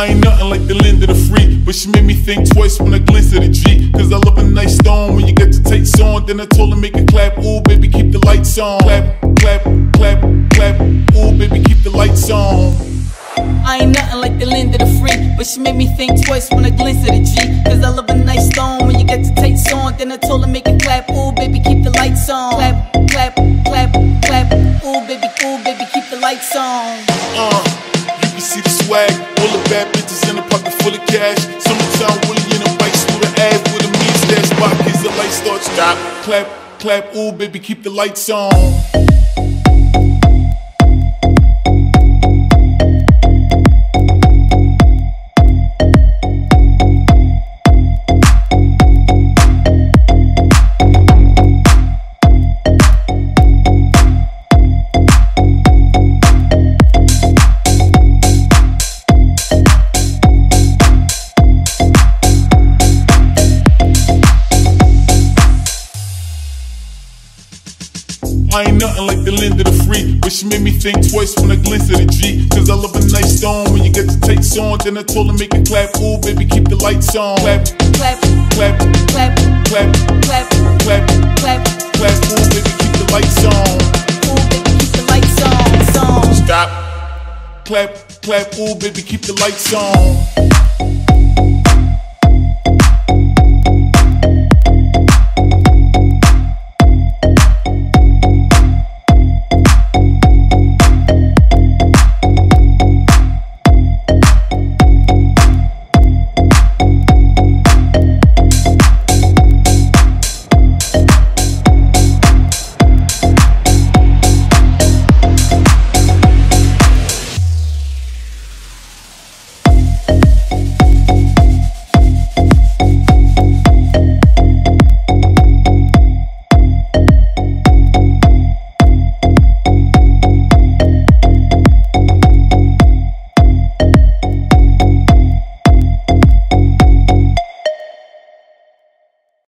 I ain't nothing like the land of the free, but she made me think twice when I glance at a G. Cause I love a nice stone when you got your tights on. Then I told her make it clap, ooh baby keep the lights on. Clap, clap, clap, clap, ooh baby keep the lights on. I ain't nothing like the land of the free, but she made me think twice when I glance at a G. Cause I love a nice stone when you got your tights on. Then I told her make it clap, ooh baby keep the lights on. Clap, clap, clap, clap, ooh baby keep the lights on. You see the swag, all the bad bitches in the pocket full of cash. Summertime Willie in the bikes through the ad with a mean stash. Pop kids, the lights start stop. Clap, clap, ooh baby keep the lights on. I ain't nothing like the land of the free, but she made me think twice when I glance at a G. Cause I love a nice stone when you got your tights on. Then I told her make it clap, ooh baby keep the lights on. Clap, clap, clap, clap, clap, clap, clap, clap, clap, ooh baby keep the lights on. Ooh baby keep the lights on. Stop. Clap, clap, ooh baby keep the lights on.